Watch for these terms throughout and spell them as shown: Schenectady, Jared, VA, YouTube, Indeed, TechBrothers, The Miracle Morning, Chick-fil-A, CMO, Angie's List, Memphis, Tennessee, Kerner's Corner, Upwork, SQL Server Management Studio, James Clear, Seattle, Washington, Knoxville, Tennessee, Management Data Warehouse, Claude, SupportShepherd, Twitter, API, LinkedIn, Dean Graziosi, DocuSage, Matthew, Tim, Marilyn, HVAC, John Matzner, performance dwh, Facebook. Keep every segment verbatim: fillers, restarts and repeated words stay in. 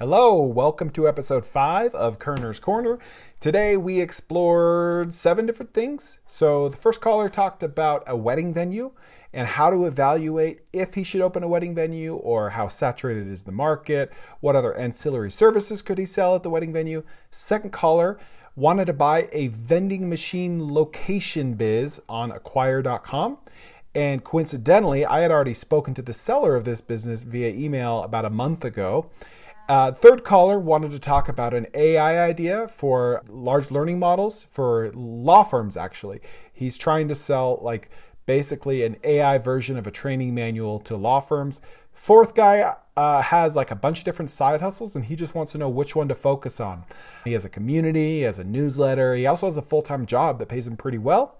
Hello, welcome to episode five of Kerner's Corner. Today we explored seven different things. So the first caller talked about a wedding venue and how to evaluate if he should open a wedding venue or how saturated is the market, what other ancillary services could he sell at the wedding venue. Second caller wanted to buy a vending machine location biz on acquire dot com. And coincidentally, I had already spoken to the seller of this business via email about a month ago. Uh, third caller wanted to talk about an A I idea for large learning models for law firms, actually. He's trying to sell like basically an A I version of a training manual to law firms. Fourth guy uh, has like a bunch of different side hustles and he just wants to know which one to focus on. He has a community, he has a newsletter, he also has a full-time job that pays him pretty well.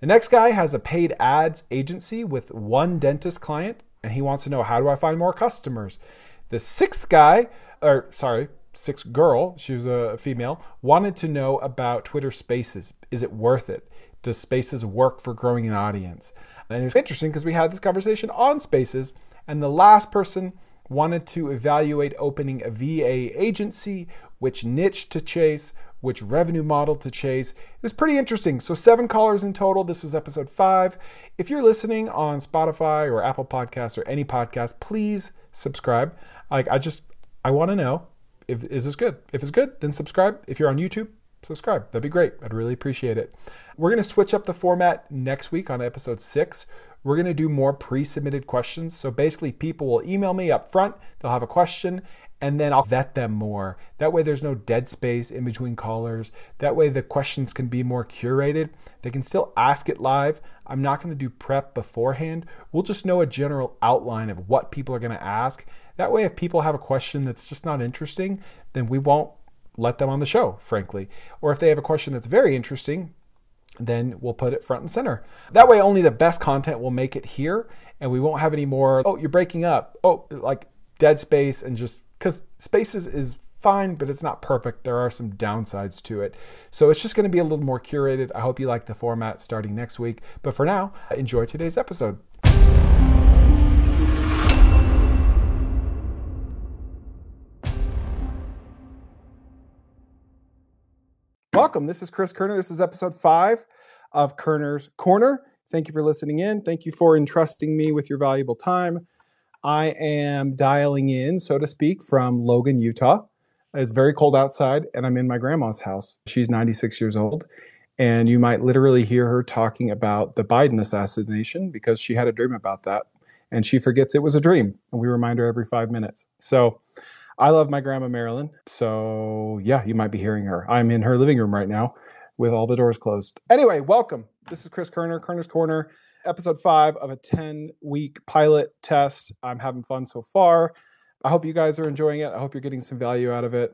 The next guy has a paid ads agency with one dentist client and he wants to know, how do I find more customers? The sixth guy or sorry, sixth girl, she was a female, wanted to know about Twitter Spaces. Is it worth it? Does Spaces work for growing an audience? And it was interesting because we had this conversation on Spaces, and the last person wanted to evaluate opening a V A agency, which niche to chase, which revenue model to chase. It was pretty interesting. So seven callers in total. This was episode five. If you're listening on Spotify or Apple Podcasts or any podcast, please subscribe. Like I just... I want to know, if is this good? If it's good, then subscribe. If you're on YouTube, subscribe. That'd be great. I'd really appreciate it. We're going to switch up the format next week on episode six. We're going to do more pre-submitted questions. So basically, people will email me up front. They'll have a question, and then I'll vet them more. That way, there's no dead space in between callers. That way, the questions can be more curated. They can still ask it live. I'm not going to do prep beforehand. We'll just know a general outline of what people are going to ask. That way, if people have a question that's just not interesting, then we won't let them on the show, frankly. Or if they have a question that's very interesting, then we'll put it front and center. That way, only the best content will make it here, and we won't have any more, oh, you're breaking up, oh, like dead space, and just, because Spaces is fine, but it's not perfect. There are some downsides to it. So it's just going to be a little more curated. I hope you like the format starting next week. But for now, enjoy today's episode. Welcome. This is Chris Kerner. This is episode five of Kerner's Corner. Thank you for listening in. Thank you for entrusting me with your valuable time. I am dialing in, so to speak, from Logan, Utah. It's very cold outside, and I'm in my grandma's house. She's ninety-six years old, and you might literally hear her talking about the Biden assassination because she had a dream about that, and she forgets it was a dream, and we remind her every five minutes. So I love my grandma, Marilyn. So yeah, you might be hearing her. I'm in her living room right now with all the doors closed. Anyway, welcome. This is Chris Kerner, Kerner's Corner, episode five of a ten-week pilot test. I'm having fun so far. I hope you guys are enjoying it. I hope you're getting some value out of it.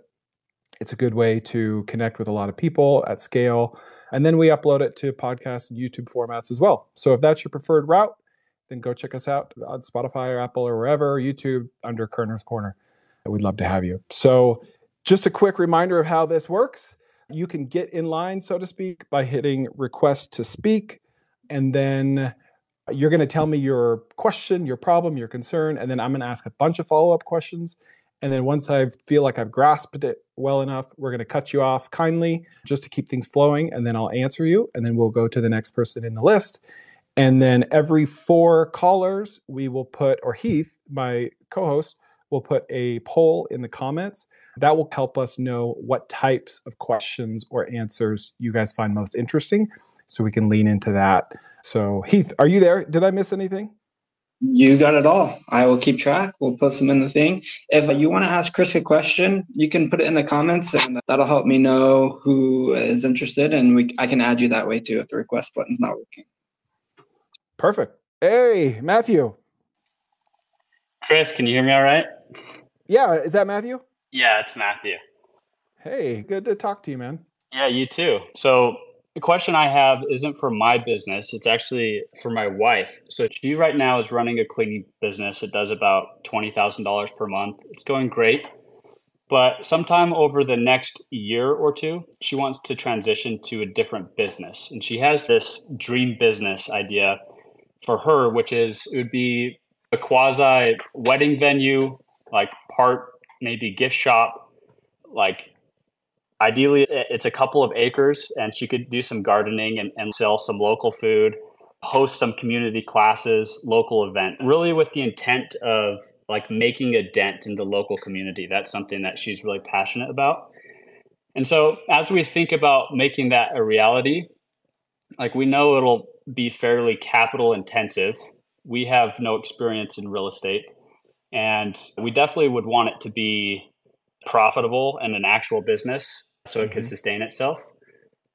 It's a good way to connect with a lot of people at scale. And then we upload it to podcasts and YouTube formats as well. So if that's your preferred route, then go check us out on Spotify or Apple or wherever, YouTube, under Kerner's Corner. We'd love to have you. So just a quick reminder of how this works. You can get in line, so to speak, by hitting request to speak. And then you're going to tell me your question, your problem, your concern. And then I'm going to ask a bunch of follow-up questions. And then once I feel like I've grasped it well enough, we're going to cut you off kindly just to keep things flowing. And then I'll answer you. And then we'll go to the next person in the list. And then every four callers, we will put, or Heath, my co-host, we'll put a poll in the comments. That will help us know what types of questions or answers you guys find most interesting, so we can lean into that. So Heath, are you there? Did I miss anything? You got it all. I will keep track. We'll post them in the thing. If you want to ask Chris a question, you can put it in the comments, and that'll help me know who is interested, and we I can add you that way too if the request button's not working. Perfect. Hey, Matthew. Chris, can you hear me all right? Yeah, is that Matthew? Yeah, it's Matthew. Hey, good to talk to you, man. Yeah, you too. So the question I have isn't for my business. It's actually for my wife. So she right now is running a cleaning business. It does about twenty thousand dollars per month. It's going great. But sometime over the next year or two, she wants to transition to a different business. And she has this dream business idea for her, which is it would be a quasi wedding venue, like part maybe gift shop. Like ideally it's a couple of acres and she could do some gardening and, and sell some local food, host some community classes, local event, really with the intent of like making a dent in the local community. That's something that she's really passionate about. And so as we think about making that a reality, like we know it'll be fairly capital intensive. We have no experience in real estate, and we definitely would want it to be profitable and an actual business so it mm-hmm. could sustain itself.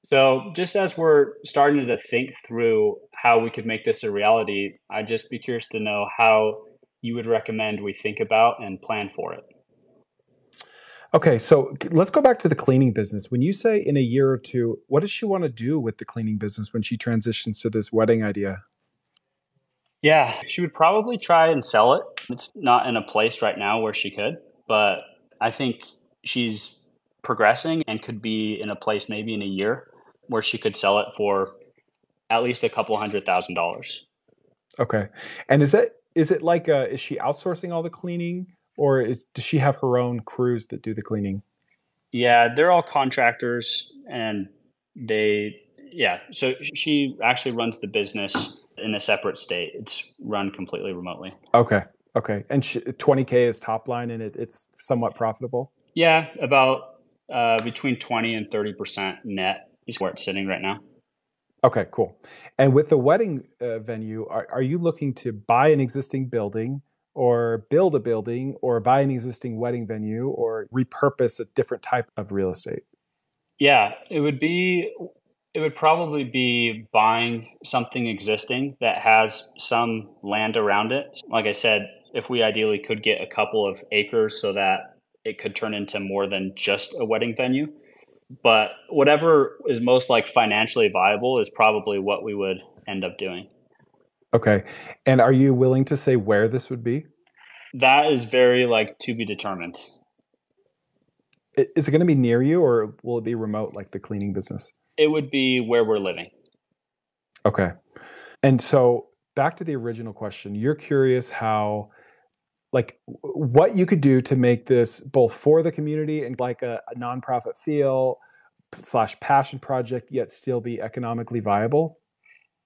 So just as we're starting to think through how we could make this a reality, I'd just be curious to know how you would recommend we think about and plan for it. Okay, so let's go back to the cleaning business. When you say in a year or two, what does she want to do with the cleaning business when she transitions to this wedding idea? Yeah, she would probably try and sell it. It's not in a place right now where she could, but I think she's progressing and could be in a place maybe in a year where she could sell it for at least a couple hundred thousand dollars. Okay. And is that, is it like, a, is she outsourcing all the cleaning? Or is, does she have her own crews that do the cleaning? Yeah, they're all contractors, and they, yeah. So she actually runs the business in a separate state. It's run completely remotely. Okay, okay. And she, twenty K is top line, and it, it's somewhat profitable? Yeah, about uh, between twenty and thirty percent net is where it's sitting right now. Okay, cool. And with the wedding uh, venue, are, are you looking to buy an existing building, or build a building, or buy an existing wedding venue, or repurpose a different type of real estate? Yeah, it would be, it would probably be buying something existing that has some land around it. Like I said, if we ideally could get a couple of acres so that it could turn into more than just a wedding venue. But whatever is most like financially viable is probably what we would end up doing. Okay. And are you willing to say where this would be? That is very like to be determined. Is it going to be near you, or will it be remote like the cleaning business? It would be where we're living. Okay. And so back to the original question, you're curious how, like what you could do to make this both for the community and like a, a nonprofit feel slash passion project, yet still be economically viable.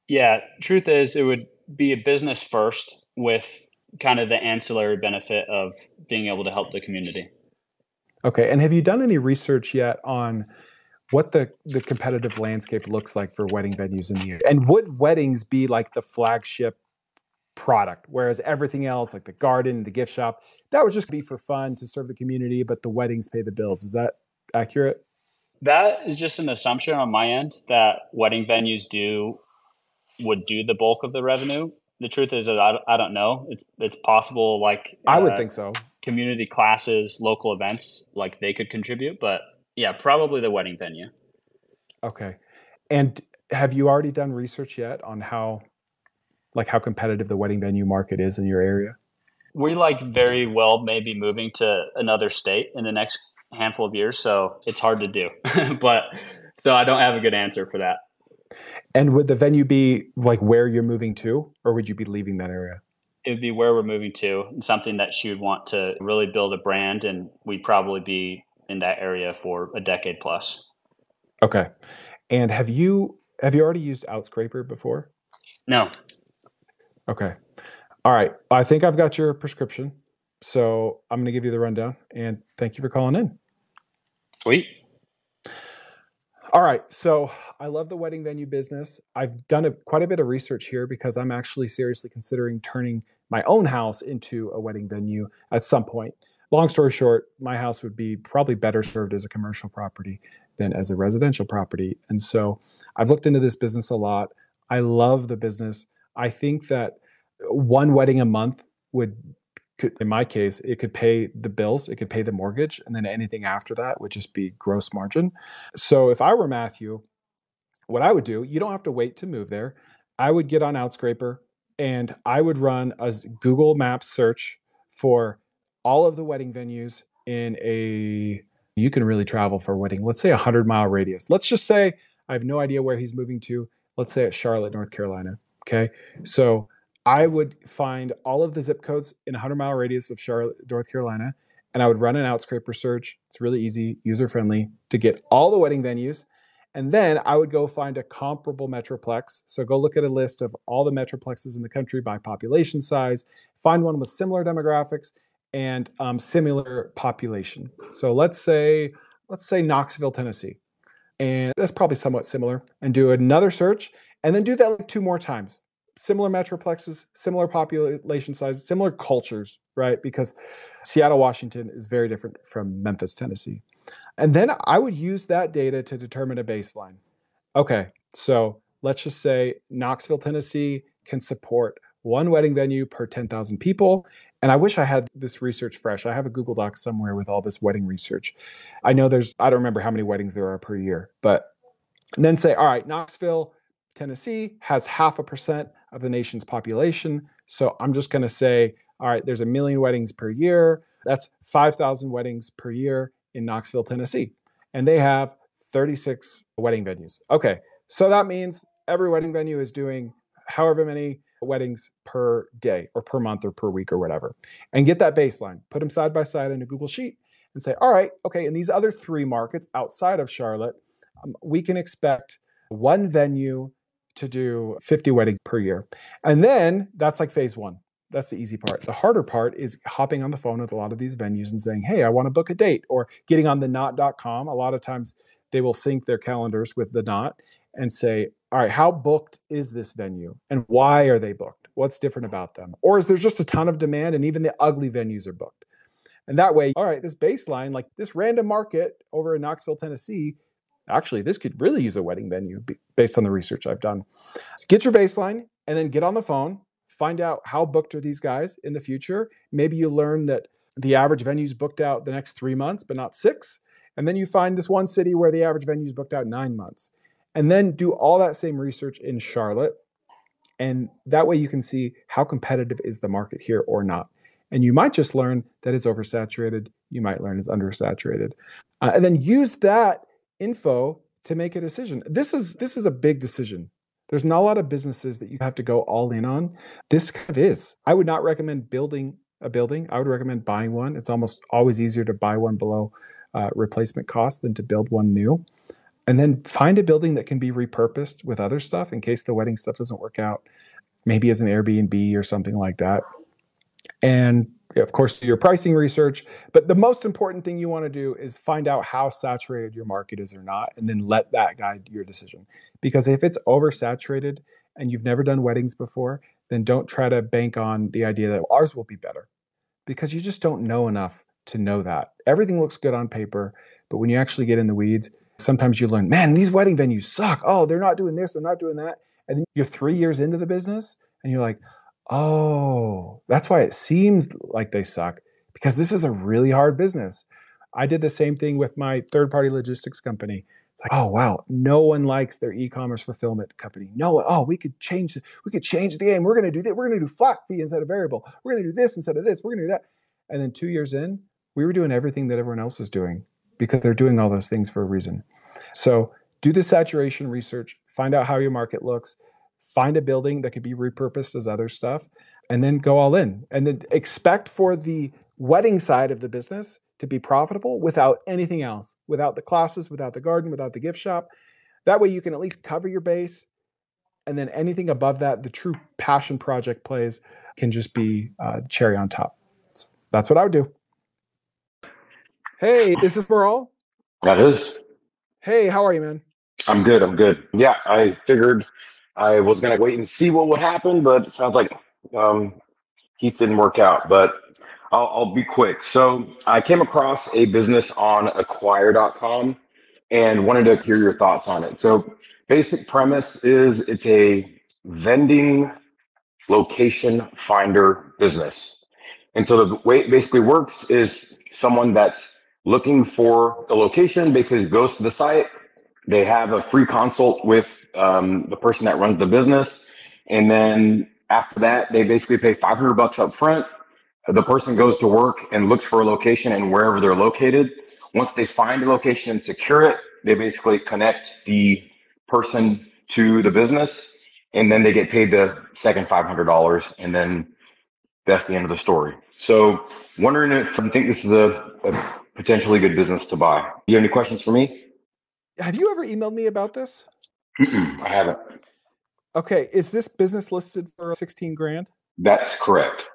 Yeah, truth is it would be a business first with kind of the ancillary benefit of being able to help the community. Okay. And have you done any research yet on what the, the competitive landscape looks like for wedding venues in the year? And would weddings be like the flagship product, whereas everything else like the garden, the gift shop, that would just be for fun to serve the community, but the weddings pay the bills. Is that accurate? That is just an assumption on my end that wedding venues do would do the bulk of the revenue. The truth is, I, I don't know. It's it's possible, like I would uh, think so. Community classes, local events, like they could contribute, but yeah, probably the wedding venue. Okay. And have you already done research yet on how, like how competitive the wedding venue market is in your area? We like very well maybe moving to another state in the next handful of years, so it's hard to do. But so I don't have a good answer for that. And would the venue be like where you're moving to, or would you be leaving that area? It would be where we're moving to, and something that she would want to really build a brand. And we'd probably be in that area for a decade plus. Okay. And have you, have you already used Outscraper before? No. Okay. All right. I think I've got your prescription. So I'm going to give you the rundown, and thank you for calling in. Sweet. All right. So I love the wedding venue business. I've done a, quite a bit of research here because I'm actually seriously considering turning my own house into a wedding venue at some point. Long story short, my house would be probably better served as a commercial property than as a residential property. And so I've looked into this business a lot. I love the business. I think that one wedding a month would, could, in my case, it could pay the bills, it could pay the mortgage, and then anything after that would just be gross margin. So if I were Matthew, what I would do, you don't have to wait to move there. I would get on Outscraper and I would run a Google Maps search for all of the wedding venues in a, you can really travel for a wedding, let's say a hundred mile radius. Let's just say, I have no idea where he's moving to. Let's say at Charlotte, North Carolina. Okay. So I would find all of the zip codes in a hundred mile radius of Charlotte, North Carolina, and I would run an Outscraper search. It's really easy, user-friendly, to get all the wedding venues. And then I would go find a comparable metroplex. So go look at a list of all the metroplexes in the country by population size, find one with similar demographics and um, similar population. So let's say, let's say Knoxville, Tennessee, and that's probably somewhat similar, and do another search and then do that like two more times. Similar metroplexes, similar population size, similar cultures, right? Because Seattle, Washington is very different from Memphis, Tennessee. And then I would use that data to determine a baseline. Okay, so let's just say Knoxville, Tennessee can support one wedding venue per ten thousand people. And I wish I had this research fresh. I have a Google Doc somewhere with all this wedding research. I know there's, I don't remember how many weddings there are per year, but and then say, all right, Knoxville, Tennessee has half a percent of the nation's population. So I'm just going to say, all right, there's a million weddings per year. That's five thousand weddings per year in Knoxville, Tennessee. And they have thirty-six wedding venues. Okay. So that means every wedding venue is doing however many weddings per day or per month or per week or whatever, and get that baseline, put them side by side in a Google sheet and say, all right, okay, in these other three markets outside of Charlotte, um, we can expect one venue to do fifty weddings per year. And then that's like phase one. That's the easy part. The harder part is hopping on the phone with a lot of these venues and saying, hey, I want to book a date, or getting on the knot dot com. A lot of times they will sync their calendars with the Knot and say, all right, how booked is this venue and why are they booked? What's different about them? Or is there just a ton of demand and even the ugly venues are booked? And that way, all right, this baseline, like this random market over in Knoxville, Tennessee, actually, this could really use a wedding venue based on the research I've done. So get your baseline and then get on the phone, find out how booked are these guys in the future. Maybe you learn that the average venue's booked out the next three months, but not six. And then you find this one city where the average venue's booked out nine months. And then do all that same research in Charlotte. And that way you can see how competitive is the market here or not. And you might just learn that it's oversaturated. You might learn it's undersaturated. Uh, and then use that info to make a decision. This is, this is a big decision. There's not a lot of businesses that you have to go all in on. This kind of is. I would not recommend building a building. I would recommend buying one. It's almost always easier to buy one below uh, replacement cost than to build one new. And then find a building that can be repurposed with other stuff in case the wedding stuff doesn't work out, maybe as an Airbnb or something like that. And of course, do your pricing research. But the most important thing you want to do is find out how saturated your market is or not, and then let that guide your decision. Because if it's oversaturated and you've never done weddings before, then don't try to bank on the idea that ours will be better, because you just don't know enough to know that. Everything looks good on paper, but when you actually get in the weeds, sometimes you learn, man, these wedding venues suck. Oh, they're not doing this. They're not doing that. And then you're three years into the business and you're like, oh, that's why it seems like they suck, because this is a really hard business. I did the same thing with my third-party logistics company. It's like, oh, wow, no one likes their e-commerce fulfillment company. No, oh, we could change, we could change the game. We're going to do that. We're going to do flat fee instead of variable. We're going to do this instead of this. We're going to do that. And then two years in, we were doing everything that everyone else is doing, because they're doing all those things for a reason. So do the saturation research, find out how your market looks, find a building that could be repurposed as other stuff, and then go all in. And then expect for the wedding side of the business to be profitable without anything else, without the classes, without the garden, without the gift shop. That way you can at least cover your base. And then anything above that, the true passion project plays, can just be uh, cherry on top. So that's what I would do. Hey, is this Merle? That is. Hey, how are you, man? I'm good. I'm good. Yeah, I figured I was going to wait and see what would happen, but it sounds like um, Heath didn't work out, but I'll, I'll be quick. So I came across a business on acquire dot com and wanted to hear your thoughts on it. So basic premise is it's a vending location finder business. And so the way it basically works is someone that's looking for a location basically goes to the site. They have a free consult with um, the person that runs the business. And then after that, they basically pay five hundred bucks up front. The person goes to work and looks for a location and wherever they're located. Once they find a location and secure it, they basically connect the person to the business, and then they get paid the second five hundred dollars. And then that's the end of the story. So wondering if you think this is a, a potentially good business to buy. You have any questions for me? Have you ever emailed me about this? Mm-mm, I haven't. Okay. Is this business listed for sixteen grand? That's correct.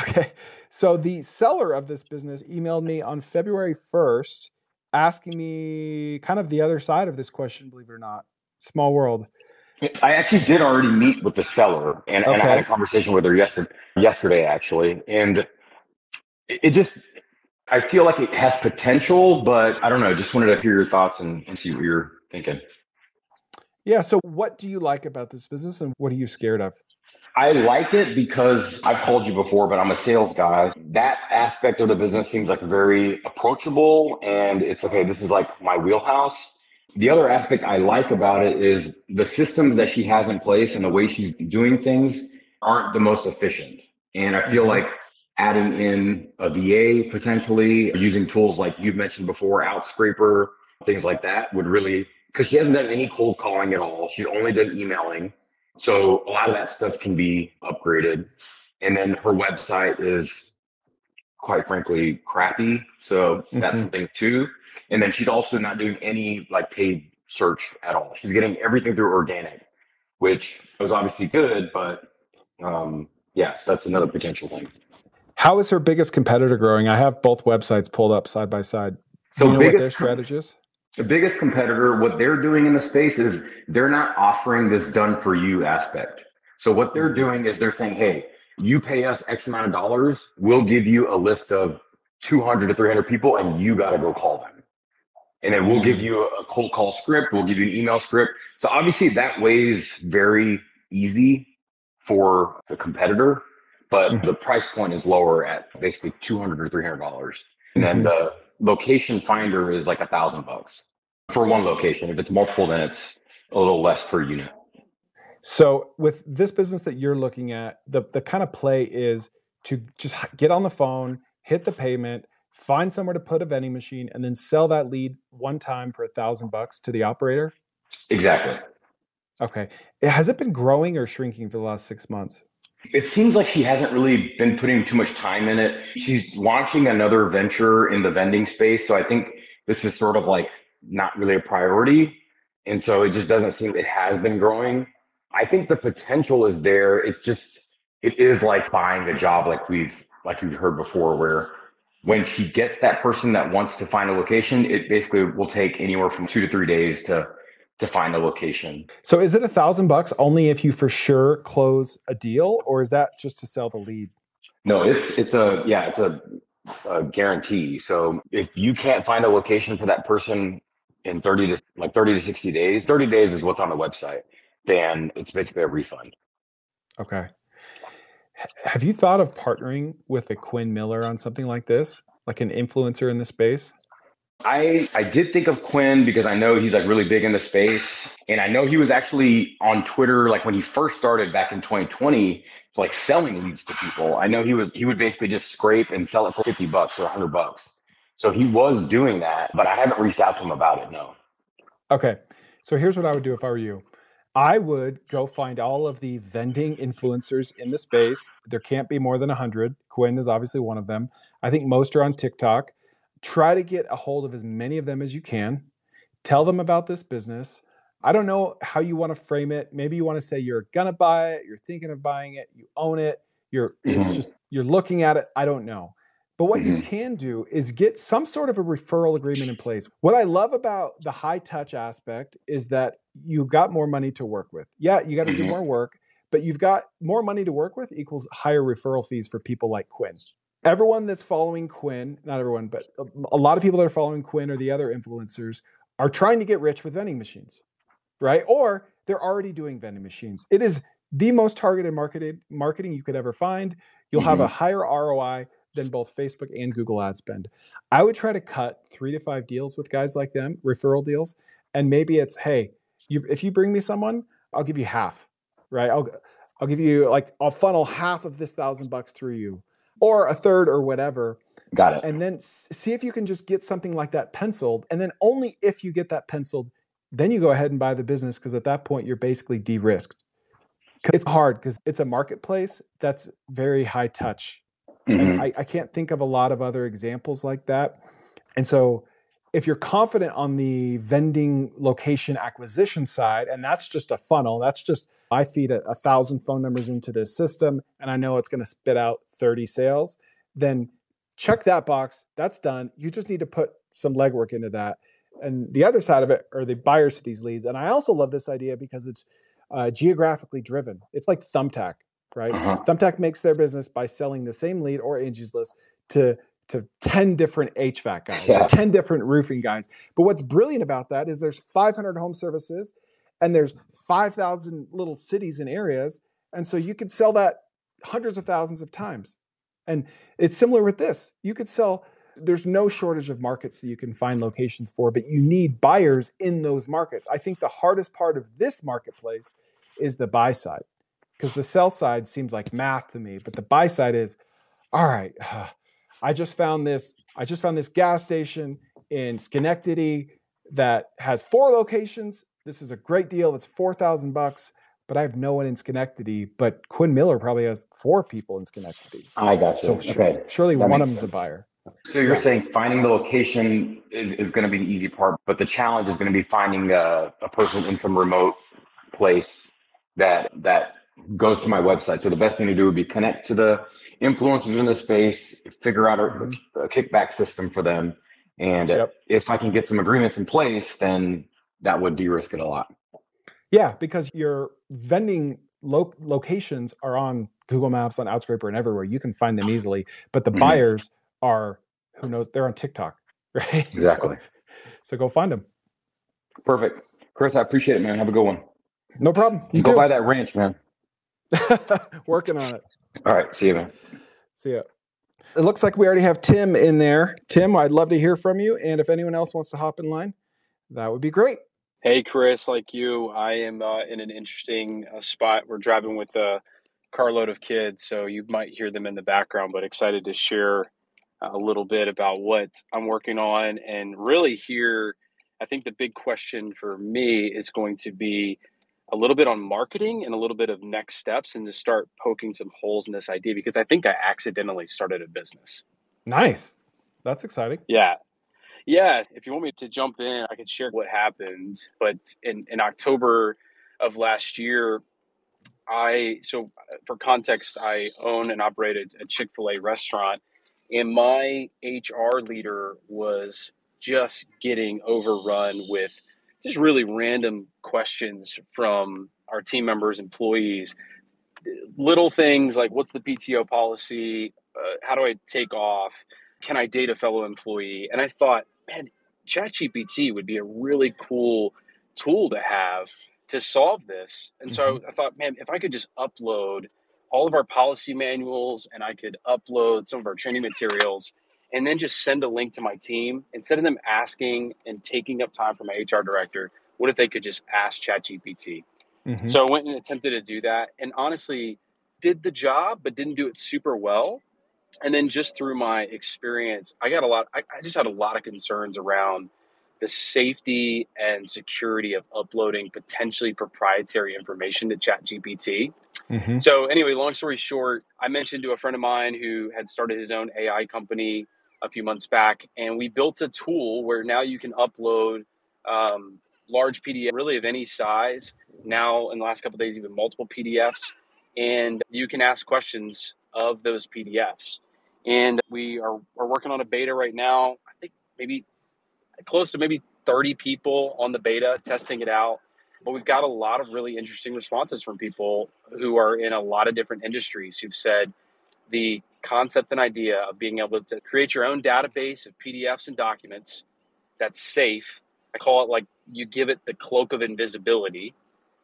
Okay. So the seller of this business emailed me on February first asking me kind of the other side of this question, believe it or not. Small world. I actually did already meet with the seller, and, okay. and I had a conversation with her yesterday, yesterday actually. And it just, I feel like it has potential, but I don't know. Just wanted to hear your thoughts and, and see what you're thinking. Yeah. So what do you like about this business, and what are you scared of? I like it because I've told you before, but I'm a sales guy. That aspect of the business seems like very approachable, and it's okay. This is like my wheelhouse. The other aspect I like about it is the systems that she has in place and the way she's doing things aren't the most efficient. And I feel like adding in a V A potentially, using tools like you've mentioned before, Outscraper, things like that would really, because she hasn't done any cold calling at all. She's only done emailing. So a lot of that stuff can be upgraded. And then her website is quite frankly crappy. So that's mm-hmm. something too. And then she's also not doing any like paid search at all. She's getting everything through organic, which was obviously good, but um, yes, that's another potential thing. How is her biggest competitor growing? I have both websites pulled up side by side. So you know biggest, what their strategy is? The biggest competitor, what they're doing in the space is they're not offering this done for you aspect. So what they're doing is they're saying, hey, you pay us X amount of dollars, we'll give you a list of two hundred to three hundred people and you got to go call them. And then we'll give you a cold call script. We'll give you an email script. So obviously that weighs very easy for the competitor, but mm-hmm. the price point is lower at basically two hundred or three hundred dollars. Mm-hmm. And then the location finder is like a thousand bucks for one location. If it's multiple, then it's a little less per unit. So with this business that you're looking at, the, the kind of play is to just get on the phone, hit the payment, find somewhere to put a vending machine, and then sell that lead one time for a thousand bucks to the operator? Exactly. Okay. Has it been growing or shrinking for the last six months? It seems like she hasn't really been putting too much time in it. She's launching another venture in the vending space. So I think this is sort of like not really a priority. And so it just doesn't seem it has been growing. I think the potential is there. It's just, it is like buying a job like we've, like you've heard before, where when she gets that person that wants to find a location, it basically will take anywhere from two to three days to to find a location. So is it a thousand bucks only if you for sure close a deal, or is that just to sell the lead? No, it's it's a yeah, it's a, a guarantee. So if you can't find a location for that person in thirty to like thirty to sixty days, thirty days is what's on the website, then it's basically a refund. Okay. Have you thought of partnering with a Quinn Miller on something like this, like an influencer in the space? I, I did think of Quinn because I know he's like really big in the space. And I know he was actually on Twitter, like when he first started back in twenty twenty, like selling leads to people. I know he was, he would basically just scrape and sell it for fifty bucks or a hundred bucks. So he was doing that, but I haven't reached out to him about it. No. Okay. So here's what I would do if I were you. I would go find all of the vending influencers in the space. There can't be more than one hundred. Quinn is obviously one of them. I think most are on TikTok. Try to get a hold of as many of them as you can. Tell them about this business. I don't know how you want to frame it. Maybe you want to say you're going to buy it, you're thinking of buying it, you own it, you're mm-hmm. it's just you're looking at it. I don't know. But what mm-hmm. you can do is get some sort of a referral agreement in place. What I love about the high touch aspect is that you've got more money to work with. Yeah, you got to mm-hmm. do more work, but you've got more money to work with equals higher referral fees for people like Quinn. Everyone that's following Quinn, not everyone, but a lot of people that are following Quinn or the other influencers are trying to get rich with vending machines, right? Or they're already doing vending machines. It is the most targeted marketed marketing you could ever find. You'll mm-hmm. have a higher R O I than both Facebook and Google ad spend. I would try to cut three to five deals with guys like them, referral deals. And maybe it's, hey, you, if you bring me someone, I'll give you half, right? I'll, I'll give you like, I'll funnel half of this thousand bucks through you, or a third or whatever. Got it. And then s- see if you can just get something like that penciled. And then only if you get that penciled, then you go ahead and buy the business. Cause at that point you're basically de-risked. It's hard because it's a marketplace that's very high touch. Mm-hmm. And I, I can't think of a lot of other examples like that. And so if you're confident on the vending location acquisition side, and that's just a funnel, that's just, I feed a, a thousand phone numbers into this system and I know it's going to spit out thirty sales, then check that box. That's done. You just need to put some legwork into that. And the other side of it are the buyers to these leads. And I also love this idea because it's uh, geographically driven. It's like Thumbtack, right? Uh-huh. Thumbtack makes their business by selling the same lead or Angie's List to to ten different H V A C guys, yeah. ten different roofing guys. But what's brilliant about that is there's five hundred home services and there's five thousand little cities and areas. And so you could sell that hundreds of thousands of times. And it's similar with this. You could sell, there's no shortage of markets that you can find locations for, but you need buyers in those markets. I think the hardest part of this marketplace is the buy side, because the sell side seems like math to me, but the buy side is, all right, uh, I just found this, I just found this gas station in Schenectady that has four locations. This is a great deal. It's four thousand bucks, but I have no one in Schenectady, but Quinn Miller probably has four people in Schenectady. I got you. So sure, okay. Surely that one of them's sense. A buyer. So you're yeah. saying finding the location is, is going to be the easy part, but the challenge is going to be finding a, a person in some remote place that that goes to my website. So the best thing to do would be connect to the influencers in the space, figure out a, a kickback system for them. And yep. if I can get some agreements in place, then that would de-risk it a lot. Yeah, because your vending lo- locations are on Google Maps, on Outscraper, and everywhere. You can find them easily. But the mm-hmm. buyers are, who knows, they're on TikTok, right? Exactly. So, so go find them. Perfect. Chris, I appreciate it, man. Have a good one. No problem. You go too. Buy that ranch, man. Working on it. All right. See you, man. See ya. It looks like we already have Tim in there. Tim, I'd love to hear from you. And if anyone else wants to hop in line, that would be great. Hey, Chris, like you, I am uh, in an interesting uh, spot. We're driving with a carload of kids, so you might hear them in the background, but excited to share a little bit about what I'm working on. And really here, I think the big question for me is going to be a little bit on marketing and a little bit of next steps, and to start poking some holes in this idea, because I think I accidentally started a business. Nice. That's exciting. Yeah. Yeah. If you want me to jump in, I can share what happened. But in, in October of last year, I, so for context, I own and operated a Chick-fil-A restaurant, and my H R leader was just getting overrun with just really random questions from our team members, employees, little things like, what's the P T O policy? Uh, how do I take off? Can I date a fellow employee? And I thought, man, ChatGPT would be a really cool tool to have to solve this. And so I thought, man, if I could just upload all of our policy manuals, and I could upload some of our training materials, and then just send a link to my team, instead of them asking and taking up time for my H R director, what if they could just ask ChatGPT? Mm-hmm. So I went and attempted to do that, and honestly did the job, but didn't do it super well. And then just through my experience, I got a lot, I, I just had a lot of concerns around the safety and security of uploading potentially proprietary information to ChatGPT. Mm-hmm. So anyway, long story short, I mentioned to a friend of mine who had started his own A I company a few months back, and we built a tool where now you can upload um, large P D F, really of any size. Now, in the last couple of days, even multiple P D Fs, and you can ask questions of those P D Fs. And we are we're working on a beta right now. I think maybe close to maybe thirty people on the beta testing it out. But we've got a lot of really interesting responses from people who are in a lot of different industries who've said the concept and idea of being able to create your own database of P D Fs and documents that's safe. I call it like you give it the cloak of invisibility,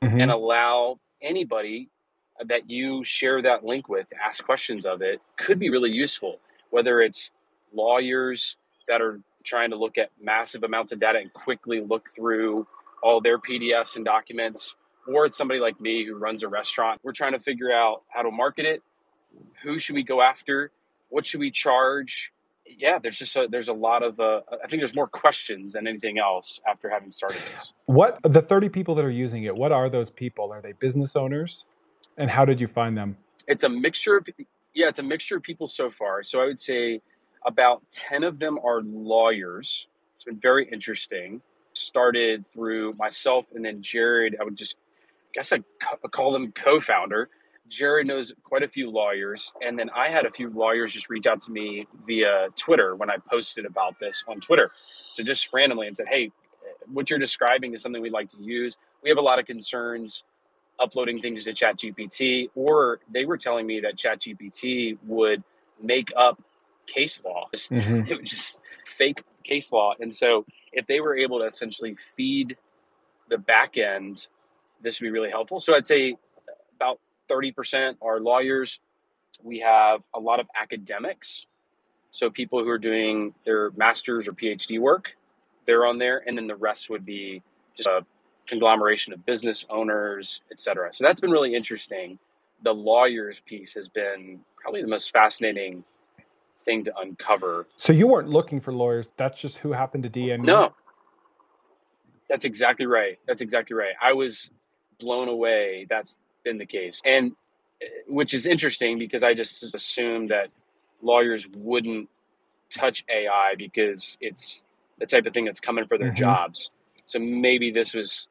mm-hmm. and allow anybody that you share that link with to ask questions of it could be really useful, whether it's lawyers that are trying to look at massive amounts of data and quickly look through all their P D Fs and documents, or it's somebody like me who runs a restaurant. We're trying to figure out how to market it. Who should we go after? What should we charge? Yeah, there's just a, there's a lot of, uh, I think there's more questions than anything else after having started this. What, the thirty people that are using it, what are those people? Are they business owners? And how did you find them? It's a mixture of, yeah, it's a mixture of people so far. So I would say about ten of them are lawyers. It's been very interesting. Started through myself and then Jared. I would just I guess I'd call them co-founder. Jared knows quite a few lawyers. And then I had a few lawyers just reach out to me via Twitter when I posted about this on Twitter. So just randomly and said, hey, what you're describing is something we'd like to use. We have a lot of concerns uploading things to ChatGPT, or they were telling me that ChatGPT would make up case law. Mm-hmm. It would just fake case law. And so if they were able to essentially feed the back end, this would be really helpful. So I'd say about thirty percent are lawyers. We have a lot of academics. So people who are doing their master's or P H D work, they're on there. And then the rest would be just a conglomeration of business owners, et cetera. So that's been really interesting. The lawyers piece has been probably the most fascinating thing to uncover. So you weren't looking for lawyers. That's just who happened to D M you? No, that's exactly right. That's exactly right. I was blown away. That's been the case. And which is interesting because I just assumed that lawyers wouldn't touch A I because it's the type of thing that's coming for their mm-hmm. jobs. So maybe this was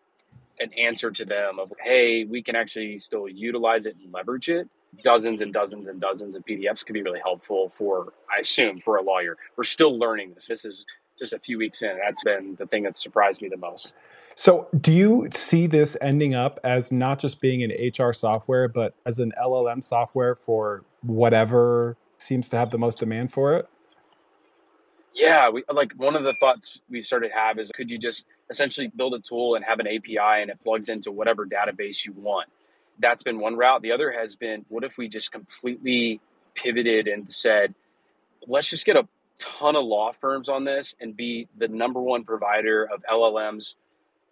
an answer to them of, hey, we can actually still utilize it and leverage it. Dozens and dozens and dozens of P D Fs could be really helpful for, I assume, for a lawyer. We're still learning this. This is just a few weeks in. That's been the thing that surprised me the most. So do you see this ending up as not just being an H R software, but as an L L M software for whatever seems to have the most demand for it? Yeah, we, like one of the thoughts we started to have is, could you just essentially build a tool and have an A P I and it plugs into whatever database you want? That's been one route. The other has been, what if we just completely pivoted and said, let's just get a ton of law firms on this and be the number one provider of L L Ms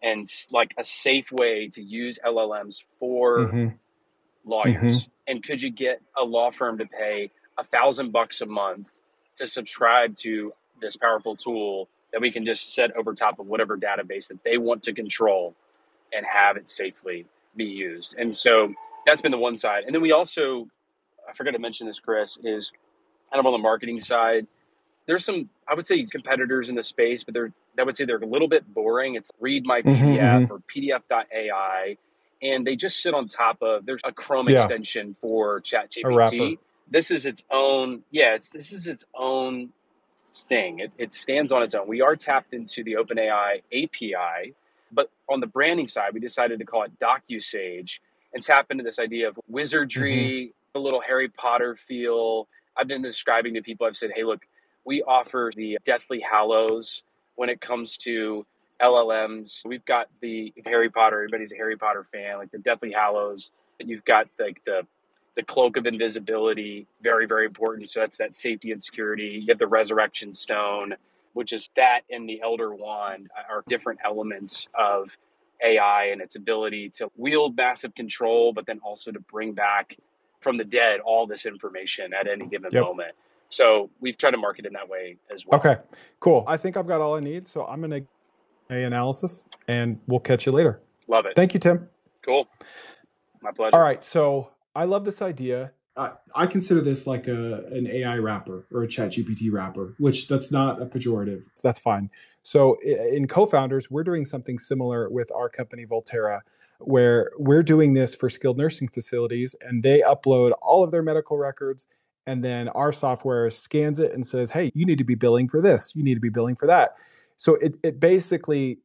and like a safe way to use L L Ms for mm-hmm. lawyers. Mm-hmm. And could you get a law firm to pay a thousand bucks a month to subscribe to this powerful tool that we can just set over top of whatever database that they want to control and have it safely be used? And so that's been the one side. And then we also, I forgot to mention this, Chris, is kind of on the marketing side. There's some, I would say, competitors in the space, but they're, I would say they're a little bit boring. It's Read My P D F mm-hmm. or P D F dot A I. And they just sit on top of, there's a Chrome yeah. extension for ChatGPT. This is its own, yeah, it's, this is its own thing. It, it stands on its own. We are tapped into the OpenAI A P I, but on the branding side, we decided to call it DocuSage and tap into this idea of wizardry, mm-hmm. a little Harry Potter feel. I've been describing to people, I've said, hey, look, we offer the Deathly Hallows when it comes to L L Ms. We've got the Harry Potter, everybody's a Harry Potter fan, like the Deathly Hallows, and you've got like the The cloak of invisibility, very, very important. So that's that safety and security. You have the resurrection stone, which is that and the elder wand are different elements of A I and its ability to wield massive control, but then also to bring back from the dead all this information at any given yep. moment. So we've tried to market in that way as well. Okay, cool. I think I've got all I need. So I'm going to an analysis and we'll catch you later. Love it. Thank you, Tim. Cool. My pleasure. All right. So I love this idea. I, I consider this like a an A I wrapper or a ChatGPT wrapper, which that's not a pejorative. That's fine. So in co-founders, we're doing something similar with our company, Volterra, where we're doing this for skilled nursing facilities, and they upload all of their medical records. And then our software scans it and says, hey, you need to be billing for this. You need to be billing for that. So it, it basically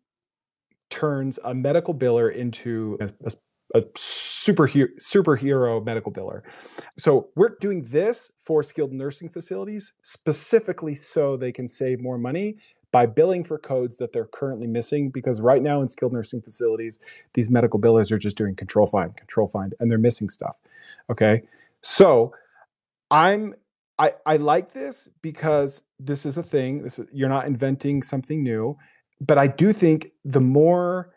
turns a medical biller into a, a a super superhero medical biller. So we're doing this for skilled nursing facilities specifically so they can save more money by billing for codes that they're currently missing. Because right now in skilled nursing facilities, these medical billers are just doing control find, control find, and they're missing stuff. Okay. So I'm, I, I like this because this is a thing. This is, you're not inventing something new, but I do think the more,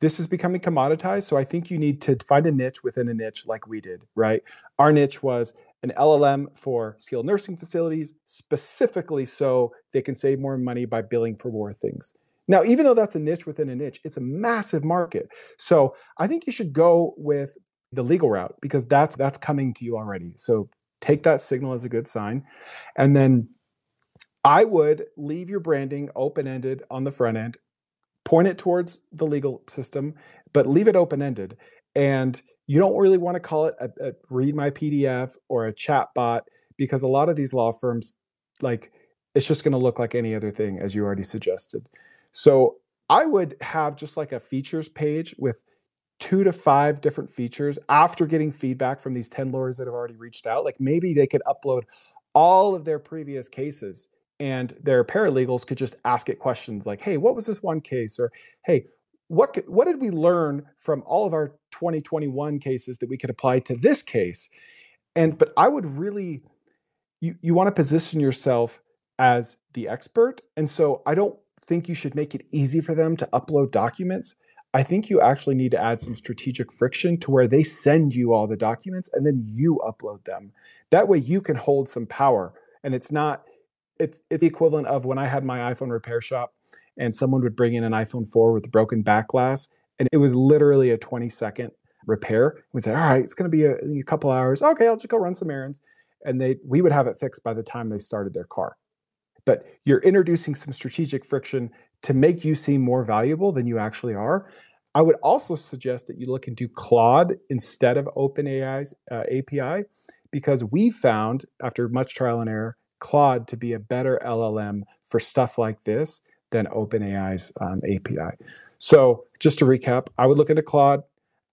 this is becoming commoditized, so I think you need to find a niche within a niche like we did, right? Our niche was an L L M for skilled nursing facilities, specifically so they can save more money by billing for more things. Now, even though that's a niche within a niche, it's a massive market. So I think you should go with the legal route, because that's that's coming to you already. So take that signal as a good sign. And then I would leave your branding open-ended on the front end, point it towards the legal system, but leave it open-ended. And you don't really want to call it a, a read my P D F or a chat bot, because a lot of these law firms, like, it's just going to look like any other thing, as you already suggested. So I would have just like a features page with two to five different features after getting feedback from these ten lawyers that have already reached out. Like, maybe they could upload all of their previous cases and their paralegals could just ask it questions like, hey, what was this one case? Or, hey, what could, what did we learn from all of our twenty twenty-one cases that we could apply to this case? And, but I would really, you, you want to position yourself as the expert. And so I don't think you should make it easy for them to upload documents. I think you actually need to add some strategic friction to where they send you all the documents and then you upload them. That way you can hold some power. And it's not, it's, it's the equivalent of when I had my iPhone repair shop and someone would bring in an iPhone four with broken back glass. And it was literally a twenty second repair. We'd say, all right, it's going to be a, a couple hours. Okay, I'll just go run some errands. And they, we would have it fixed by the time they started their car. But you're introducing some strategic friction to make you seem more valuable than you actually are. I would also suggest that you look into Claude instead of OpenAI's uh, A P I, because we found, after much trial and error, Claude to be a better L L M for stuff like this than OpenAI's um, A P I. So just to recap, I would look into Claude.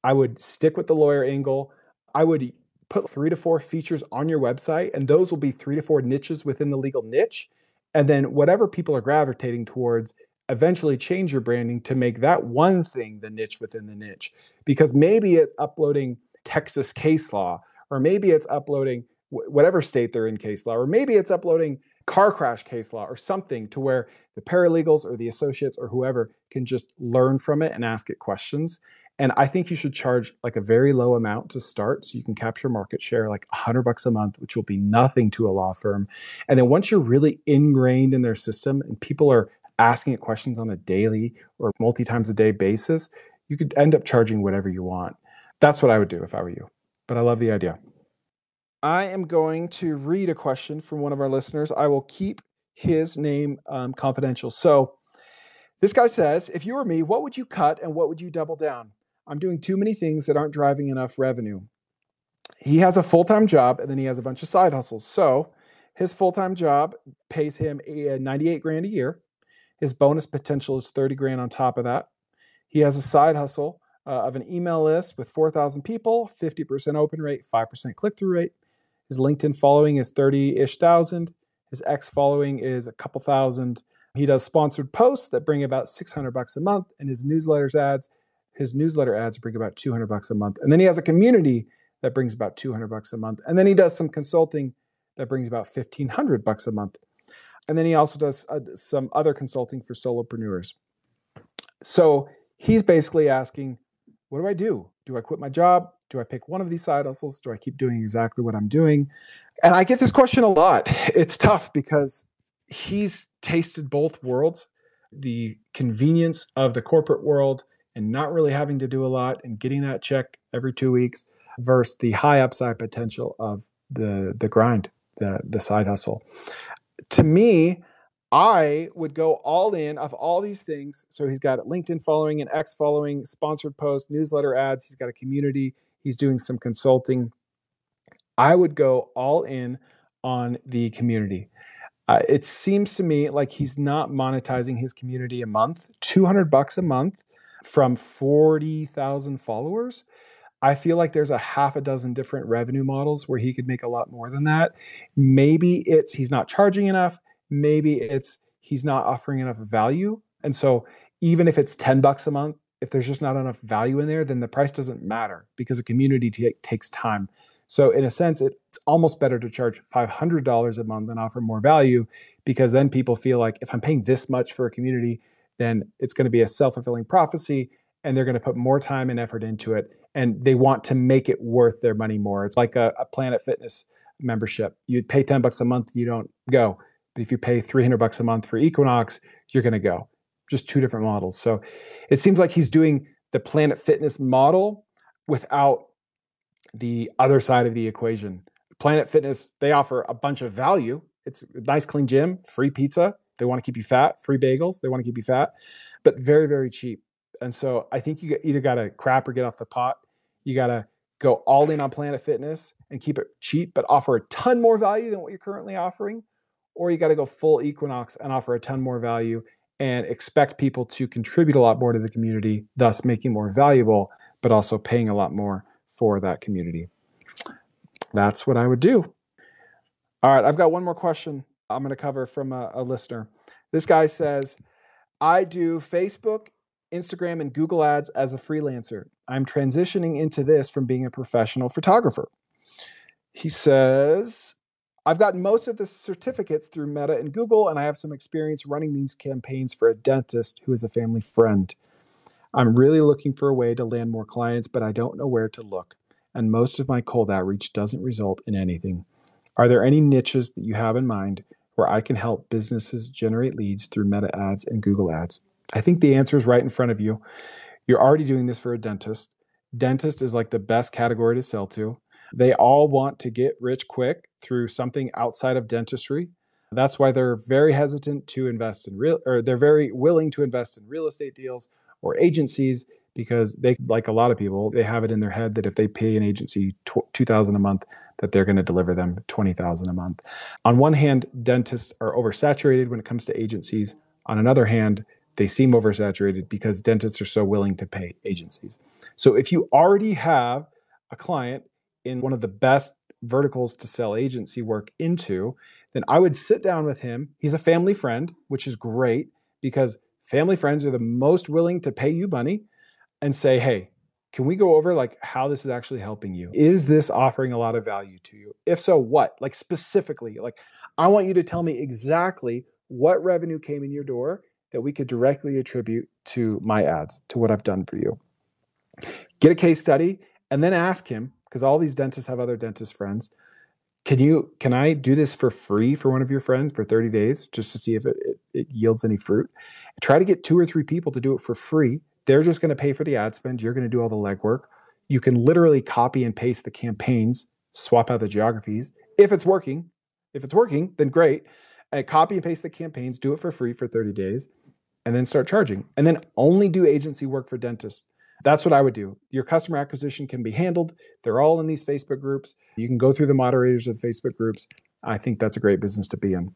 I would stick with the lawyer angle. I would put three to four features on your website, and those will be three to four niches within the legal niche. And then whatever people are gravitating towards, eventually change your branding to make that one thing the niche within the niche. Because maybe it's uploading Texas case law, or maybe it's uploading w- whatever state they're in case law, or maybe it's uploading car crash case law or something, to where the paralegals or the associates or whoever can just learn from it and ask it questions. And I think you should charge like a very low amount to start, so you can capture market share, like a hundred bucks a month, which will be nothing to a law firm. And then once you're really ingrained in their system and people are asking it questions on a daily or multi times a day basis, you could end up charging whatever you want. That's what I would do if I were you. But I love the idea. I am going to read a question from one of our listeners. I will keep his name um, confidential. So this guy says, if you were me, what would you cut and what would you double down? I'm doing too many things that aren't driving enough revenue. He has a full-time job, and then he has a bunch of side hustles. So his full-time job pays him a ninety-eight grand a year. His bonus potential is thirty grand on top of that. He has a side hustle uh, of an email list with four thousand people, fifty percent open rate, five percent click-through rate. His LinkedIn following is thirty-ish thousand. His X following is a couple thousand. He does sponsored posts that bring about six hundred bucks a month, and his newsletters ads His newsletter ads bring about two hundred bucks a month. And then he has a community that brings about two hundred bucks a month. And then he does some consulting that brings about fifteen hundred bucks a month. And then he also does uh, some other consulting for solopreneurs. So he's basically asking, what do I do? Do I quit my job? Do I pick one of these side hustles? Do I keep doing exactly what I'm doing? And I get this question a lot. It's tough because he's tasted both worlds, the convenience of the corporate world and not really having to do a lot and getting that check every two weeks versus the high upside potential of the, the grind, the, the side hustle. To me, I would go all in of all these things. So he's got a LinkedIn following, an X following, sponsored posts, newsletter ads. He's got a community. He's doing some consulting. I would go all in on the community. Uh, it seems to me like he's not monetizing his community a month, two hundred bucks a month. From forty thousand followers, I feel like there's a half a dozen different revenue models where he could make a lot more than that. Maybe it's he's not charging enough. Maybe it's he's not offering enough value. And so even if it's ten bucks a month, if there's just not enough value in there, then the price doesn't matter because a community t- takes time. So in a sense, it's almost better to charge five hundred dollars a month and offer more value, because then people feel like if I'm paying this much for a community, then it's going to be a self-fulfilling prophecy, and they're going to put more time and effort into it, and they want to make it worth their money more. It's like a, a Planet Fitness membership. You'd pay ten bucks a month, you don't go. But if you pay three hundred bucks a month for Equinox, you're going to go. Just two different models. So it seems like he's doing the Planet Fitness model without the other side of the equation. Planet Fitness, they offer a bunch of value. It's a nice, clean gym, free pizza. They want to keep you fat, free bagels. They want to keep you fat, but very, very cheap. And so I think you either got to crap or get off the pot. You got to go all in on Planet Fitness and keep it cheap, but offer a ton more value than what you're currently offering. Or you got to go full Equinox and offer a ton more value and expect people to contribute a lot more to the community, thus making more valuable, but also paying a lot more for that community. That's what I would do. All right, I've got one more question I'm going to cover from a, a listener. This guy says, I do Facebook, Instagram, and Google ads as a freelancer. I'm transitioning into this from being a professional photographer. He says, I've gotten most of the certificates through Meta and Google, and I have some experience running these campaigns for a dentist who is a family friend. I'm really looking for a way to land more clients, but I don't know where to look. And most of my cold outreach doesn't result in anything. Are there any niches that you have in mind where I can help businesses generate leads through Meta ads and Google ads? I think the answer is right in front of you. You're already doing this for a dentist. Dentist is like the best category to sell to. They all want to get rich quick through something outside of dentistry. That's why they're very hesitant to invest in real, or they're very willing to invest in real estate deals or agencies, because they, like a lot of people, they have it in their head that if they pay an agency two thousand dollars a month, that they're going to deliver them twenty thousand dollars a month. On one hand, dentists are oversaturated when it comes to agencies. On another hand, they seem oversaturated because dentists are so willing to pay agencies. So if you already have a client in one of the best verticals to sell agency work into, then I would sit down with him. He's a family friend, which is great because family friends are the most willing to pay you money, and say, hey, can we go over like how this is actually helping you? Is this offering a lot of value to you? If so, what? Like specifically, like I want you to tell me exactly what revenue came in your door that we could directly attribute to my ads, to what I've done for you. Get a case study and then ask him, because all these dentists have other dentist friends, can you, can I do this for free for one of your friends for thirty days just to see if it, it, it yields any fruit? Try to get two or three people to do it for free. They're just going to pay for the ad spend. You're going to do all the legwork. You can literally copy and paste the campaigns, swap out the geographies. If it's working, if it's working, then great. And copy and paste the campaigns, do it for free for thirty days, and then start charging. And then only do agency work for dentists. That's what I would do. Your customer acquisition can be handled. They're all in these Facebook groups. You can go through the moderators of the Facebook groups. I think that's a great business to be in.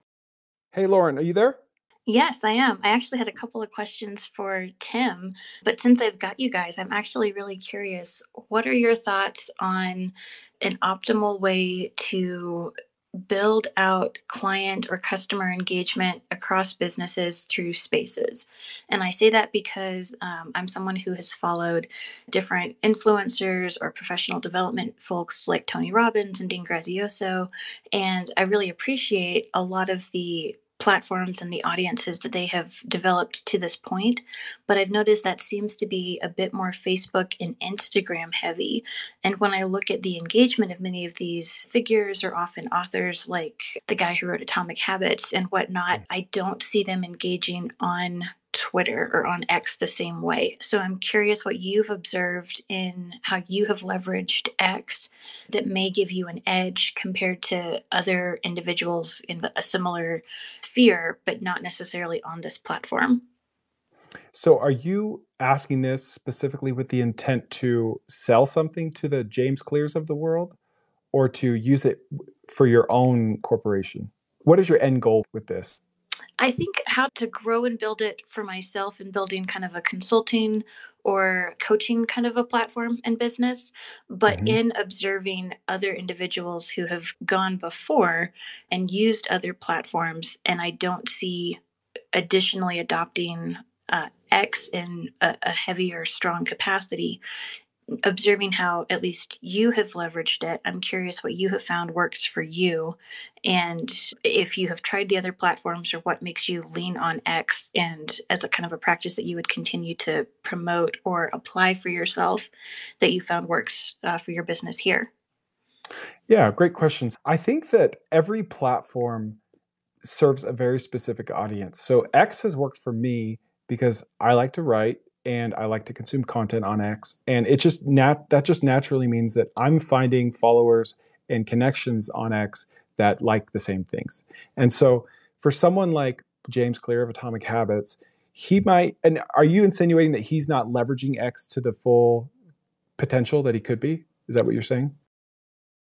Hey, Lauren, are you there? Yes, I am. I actually had a couple of questions for Tim, but since I've got you guys, I'm actually really curious. What are your thoughts on an optimal way to build out client or customer engagement across businesses through spaces? And I say that because um, I'm someone who has followed different influencers or professional development folks like Tony Robbins and Dean Grazioso, and I really appreciate a lot of the platforms and the audiences that they have developed to this point. But I've noticed that seems to be a bit more Facebook and Instagram heavy. And when I look at the engagement of many of these figures, or often authors like the guy who wrote Atomic Habits and whatnot, I don't see them engaging on Twitter or on X the same way. So I'm curious what you've observed in how you have leveraged X that may give you an edge compared to other individuals in a similar sphere, but not necessarily on this platform. So are you asking this specifically with the intent to sell something to the James Clears of the world, or to use it for your own corporation? What is your end goal with this? I think how to grow and build it for myself, and building kind of a consulting or coaching kind of a platform and business, but mm-hmm. in observing other individuals who have gone before and used other platforms. And I don't see additionally adopting uh, X in a, a heavier, strong capacity. Observing how at least you have leveraged it, I'm curious what you have found works for you, and if you have tried the other platforms, or what makes you lean on X and as a kind of a practice that you would continue to promote or apply for yourself that you found works uh, for your business here. Yeah, great questions. I think that every platform serves a very specific audience. So X has worked for me because I like to write and I like to consume content on X. And it just nat- that just naturally means that I'm finding followers and connections on X that like the same things. And so for someone like James Clear of Atomic Habits, he might, and are you insinuating that he's not leveraging X to the full potential that he could be? Is that what you're saying?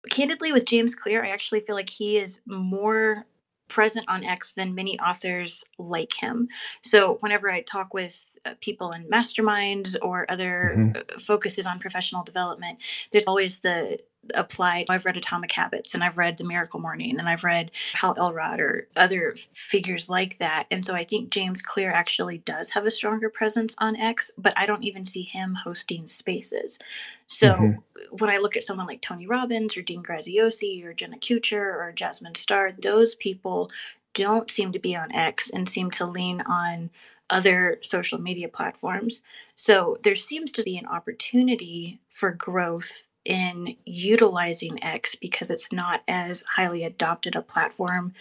Candidly, with James Clear, I actually feel like he is more present on X than many authors like him. So whenever I talk with uh, people in masterminds or other mm-hmm. focuses on professional development, there's always the applied. I've read Atomic Habits, and I've read The Miracle Morning, and I've read Hal Elrod or other figures like that. And so I think James Clear actually does have a stronger presence on X, but I don't even see him hosting spaces. So mm-hmm. when I look at someone like Tony Robbins or Dean Graziosi or Jenna Kuchar or Jasmine Starr, those people don't seem to be on X and seem to lean on other social media platforms. So there seems to be an opportunity for growth in utilizing X because it's not as highly adopted a platform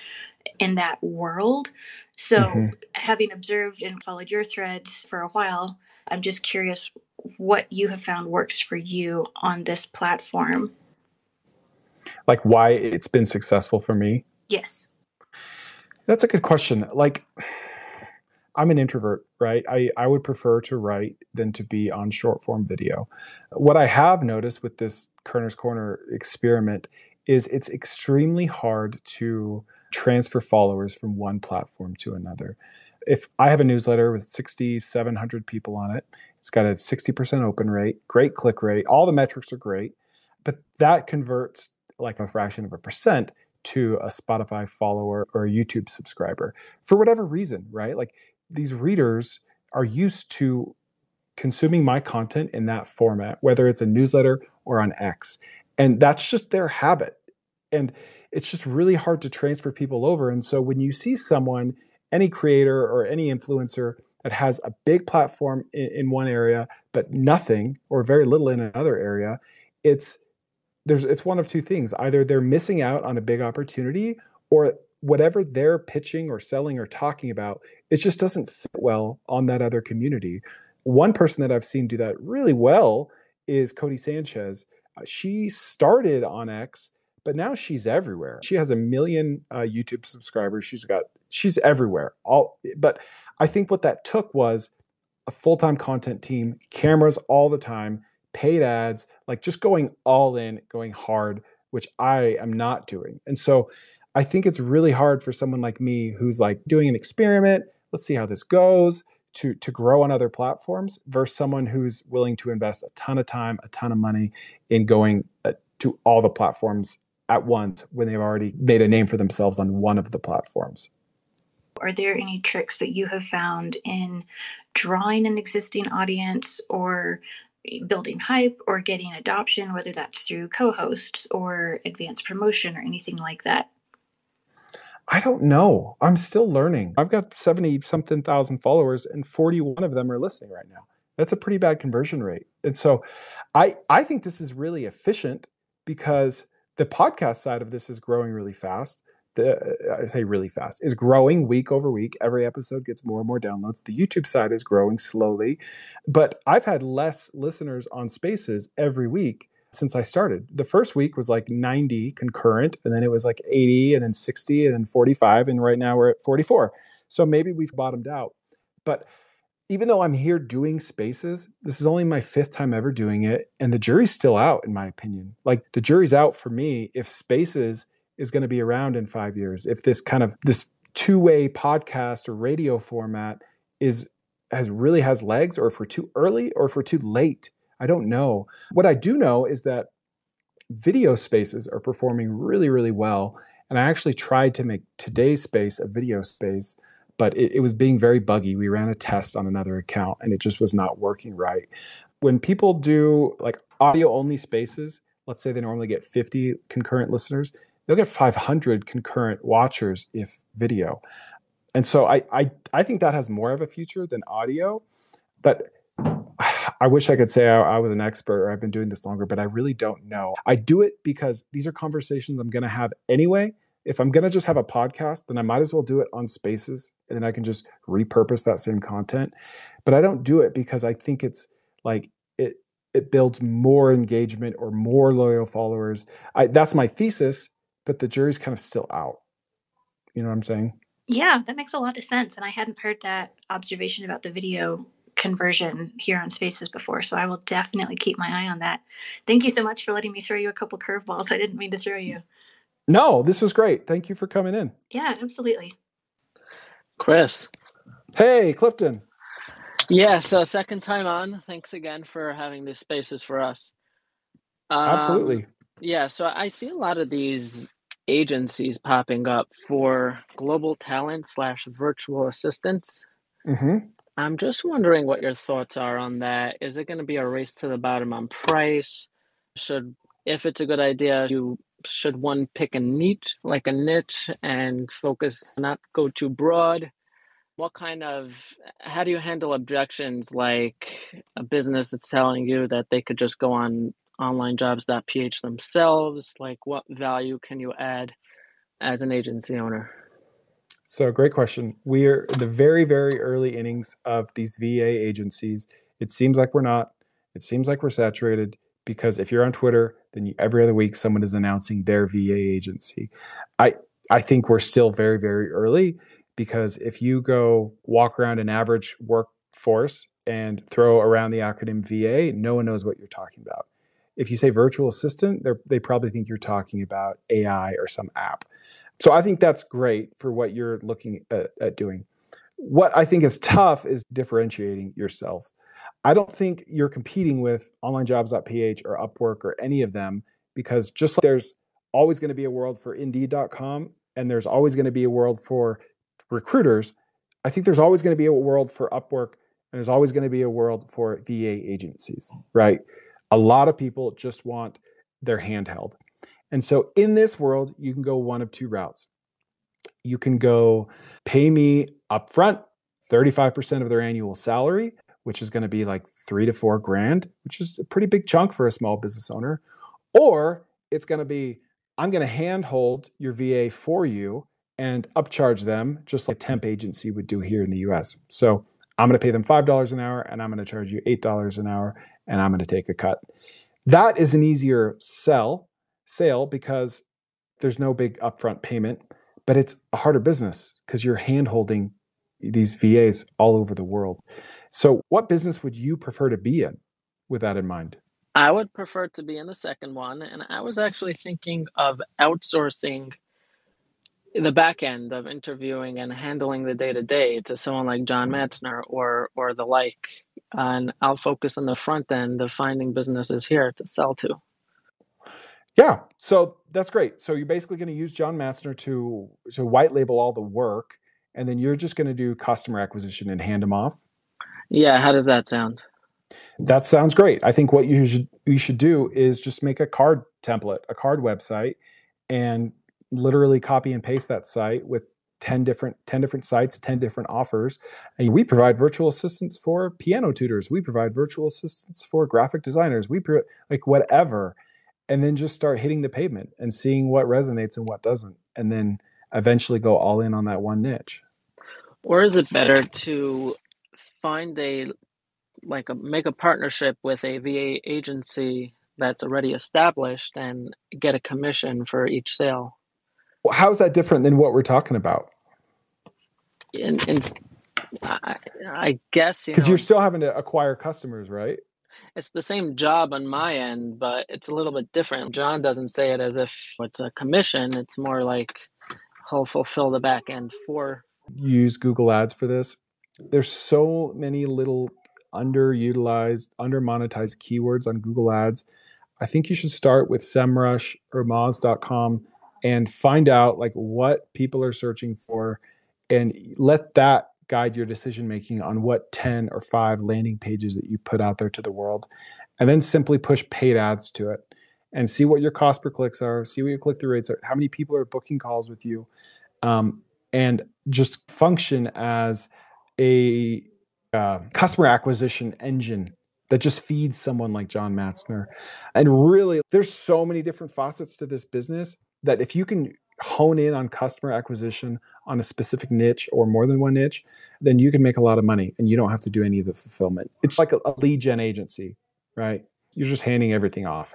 in that world. So mm-hmm. having observed and followed your threads for a while, I'm just curious what you have found works for you on this platform. Like why it's been successful for me? Yes. That's a good question. Like I'm an introvert, right? I, I would prefer to write than to be on short form video. What I have noticed with this Kerner's Corner experiment is it's extremely hard to transfer followers from one platform to another. If I have a newsletter with sixty-seven hundred people on it, it's got a sixty percent open rate, great click rate, all the metrics are great, but that converts like a fraction of a percent to a Spotify follower or a YouTube subscriber for whatever reason, right? Like these readers are used to consuming my content in that format, whether it's a newsletter or on X. And that's just their habit. And it's just really hard to transfer people over. And so when you see someone, any creator or any influencer that has a big platform in, in one area, but nothing or very little in another area, it's there's it's one of two things. Either they're missing out on a big opportunity, or whatever they're pitching or selling or talking about, it just doesn't fit well on that other community. One person that I've seen do that really well is Cody Sanchez. She started on X, but now she's everywhere. She has a million uh, YouTube subscribers. She's got, she's everywhere. All, but I think what that took was a full-time content team, cameras all the time, paid ads, like just going all in, going hard, which I am not doing. And so I think it's really hard for someone like me who's like doing an experiment, let's see how this goes, to to grow on other platforms versus someone who's willing to invest a ton of time, a ton of money in going to all the platforms at once when they've already made a name for themselves on one of the platforms. Are there any tricks that you have found in drawing an existing audience or building hype or getting adoption, whether that's through co-hosts or advanced promotion or anything like that? I don't know. I'm still learning. I've got seventy something thousand followers and forty-one of them are listening right now. That's a pretty bad conversion rate. And so I, I think this is really efficient because the podcast side of this is growing really fast. The, I say really fast, is growing week over week. Every episode gets more and more downloads. The YouTube side is growing slowly, but I've had less listeners on Spaces every week since I started. The first week was like ninety concurrent, and then it was like eighty, and then sixty, and then forty-five, and right now we're at forty-four. So maybe we've bottomed out. But even though I'm here doing Spaces, this is only my fifth time ever doing it, and the jury's still out, in my opinion. Like the jury's out for me if Spaces is going to be around in five years. If this kind of this two-way podcast or radio format is has really has legs, or if we're too early or if we're too late, I don't know. What I do know is that video spaces are performing really, really well. And I actually tried to make today's space a video space, but it, it was being very buggy. We ran a test on another account and it just was not working right. When people do like audio-only spaces, let's say they normally get fifty concurrent listeners, they'll get five hundred concurrent watchers if video. And so I, I I think that has more of a future than audio. But I wish I could say I, I was an expert or I've been doing this longer, but I really don't know. I do it because these are conversations I'm going to have anyway. if I'm going to just have a podcast, then I might as well do it on Spaces, and then I can just repurpose that same content. But I don't do it because I think it's like it it builds more engagement or more loyal followers. I, that's my thesis, but the jury's kind of still out. You know what I'm saying? Yeah, that makes a lot of sense. And I hadn't heard that observation about the video conversion here on Spaces before. So I will definitely keep my eye on that. Thank you so much for letting me throw you a couple curveballs. I didn't mean to throw you. No, this was great. Thank you for coming in. Yeah, absolutely. Chris. Hey, Clifton. Yeah, so second time on. Thanks again for having these spaces for us. Um, absolutely. Yeah, so I see a lot of these agencies popping up for global talent slash virtual assistants. Mm-hmm. I'm just wondering what your thoughts are on that. Is it going to be a race to the bottom on price? Should, if it's a good idea, you should one pick a niche, like a niche, and focus, not go too broad? What kind of, how do you handle objections like a business that's telling you that they could just go on online jobs dot p h themselves? Like, what value can you add as an agency owner? So, great question. We are in the very, very early innings of these V A agencies. It seems like we're not. It seems like we're saturated, because if you're on Twitter, then you, every other week someone is announcing their V A agency. I, I think we're still very, very early, because if you go walk around an average workforce and throw around the acronym V A, no one knows what you're talking about. If you say virtual assistant, they probably think you're talking about A I or some app. So I think that's great for what you're looking at, at doing. What I think is tough is differentiating yourselves. I don't think you're competing with online jobs dot p h or Upwork or any of them, because just like there's always going to be a world for indeed dot com and there's always going to be a world for recruiters, I think there's always going to be a world for Upwork and there's always going to be a world for V A agencies, right? A lot of people just want their handheld. And so in this world, you can go one of two routes. You can go pay me upfront thirty-five percent of their annual salary, which is going to be like three to four grand, which is a pretty big chunk for a small business owner. Or it's going to be, I'm going to handhold your V A for you and upcharge them just like a temp agency would do here in the U S. So I'm going to pay them five dollars an hour and I'm going to charge you eight dollars an hour, and I'm going to take a cut. That is an easier sell, sale because there's no big upfront payment, but it's a harder business because you're handholding these V As all over the world. So what business would you prefer to be in with that in mind? I would prefer to be in the second one. And I was actually thinking of outsourcing the back end of interviewing and handling the day-to-day to someone like John Matzner or or the like. And I'll focus on the front end of finding businesses here to sell to. Yeah, so that's great. So you're basically going to use John Matzner to, to white label all the work, and then you're just going to do customer acquisition and hand them off? Yeah, how does that sound? That sounds great. I think what you should, you should do is just make a card template, a card website, and literally copy and paste that site with ten different sites, ten different offers. And we provide virtual assistants for piano tutors. We provide virtual assistants for graphic designers. We pro- like whatever. And then just start hitting the pavement and seeing what resonates and what doesn't. And then eventually go all in on that one niche. Or is it better to find a, like a, make a partnership with a V A agency that's already established and get a commission for each sale? How is that different than what we're talking about? And, and I, I guess, because you you're still having to acquire customers, right? It's the same job on my end, but it's a little bit different. John doesn't say it as if it's a commission. It's more like he'll fulfill the back end for. You use Google Ads for this. There's so many little underutilized, under-monetized keywords on Google Ads. I think you should start with SEMrush or moz dot com and find out like what people are searching for and let that guide your decision making on what ten or five landing pages that you put out there to the world. And then simply push paid ads to it and see what your cost per clicks are, see what your click-through rates are, how many people are booking calls with you, um, and just function as a uh, customer acquisition engine that just feeds someone like John Matzner. And really, there's so many different facets to this business that if you can hone in on customer acquisition on a specific niche or more than one niche, then you can make a lot of money and you don't have to do any of the fulfillment. It's like a, a lead gen agency, right? You're just handing everything off.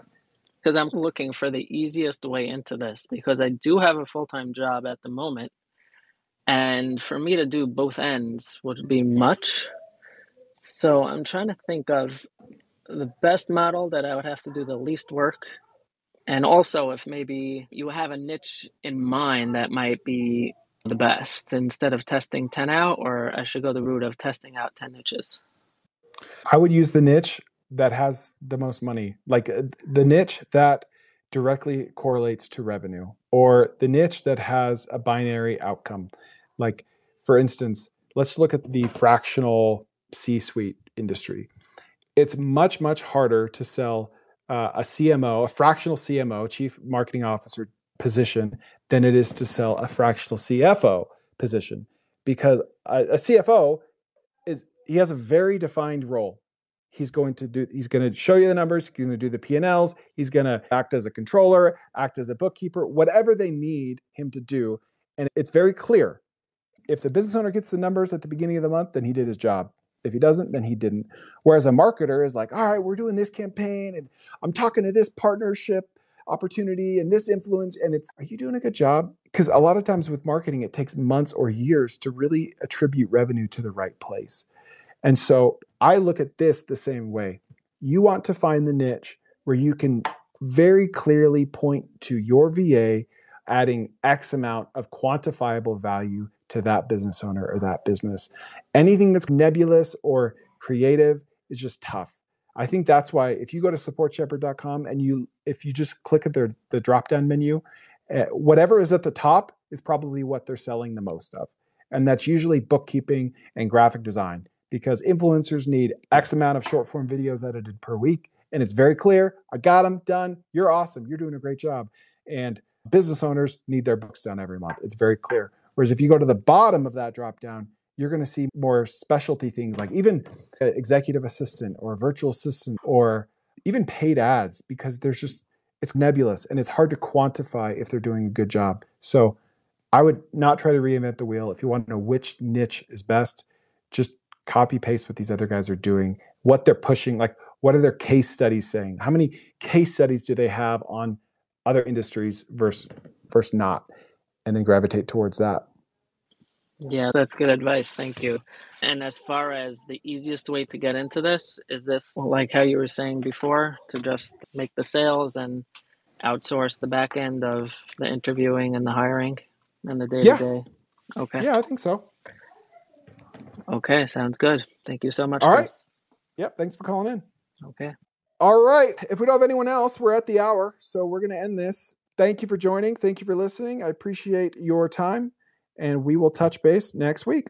Because I'm looking for the easiest way into this, because I do have a full-time job at the moment. And for me to do both ends would be much. So I'm trying to think of the best model that I would have to do the least work. And also if maybe you have a niche in mind that might be the best, instead of testing ten out, or I should go the route of testing out ten niches. I would use the niche that has the most money, like the niche that directly correlates to revenue, or the niche that has a binary outcome. Like, for instance, let's look at the fractional C-suite industry. It's much, much harder to sell uh, a C M O, a fractional C M O, chief marketing officer position, than it is to sell a fractional C F O position, because a, a C F O is, he has a very defined role. He's going to do, he's going to show you the numbers. He's going to do the P and Ls. He's going to act as a controller, act as a bookkeeper, whatever they need him to do. And it's very clear. If the business owner gets the numbers at the beginning of the month, then he did his job. If he doesn't, then he didn't. Whereas a marketer is like, all right, we're doing this campaign and I'm talking to this partnership opportunity and this influence. And it's, are you doing a good job? Because a lot of times with marketing, it takes months or years to really attribute revenue to the right place. And so I look at this the same way. You want to find the niche where you can very clearly point to your V A adding X amount of quantifiable value to that business owner or that business. Anything that's nebulous or creative is just tough. I think that's why if you go to support shepherd dot com and you, if you just click at their, the drop-down menu, uh, whatever is at the top is probably what they're selling the most of. And that's usually bookkeeping and graphic design, because influencers need X amount of short form videos edited per week. And it's very clear. I got them done. You're awesome. You're doing a great job. And business owners need their books done every month. It's very clear. Whereas if you go to the bottom of that drop down, you're going to see more specialty things, like even executive assistant or virtual assistant, or even paid ads, because there's just, it's nebulous and it's hard to quantify if they're doing a good job. So I would not try to reinvent the wheel. If you want to know which niche is best, just copy paste what these other guys are doing, what they're pushing, like what are their case studies saying? How many case studies do they have on other industries versus, versus not? And then gravitate towards that. Yeah, that's good advice. Thank you. And as far as the easiest way to get into this, is this like how you were saying before, to just make the sales and outsource the back end of the interviewing and the hiring and the day-to-day? Yeah. Okay. Yeah, I think so. Okay, sounds good. Thank you so much, All right. Chris. Yep, thanks for calling in. Okay. All right. If we don't have anyone else, we're at the hour, so we're going to end this. Thank you for joining. Thank you for listening. I appreciate your time, and we will touch base next week.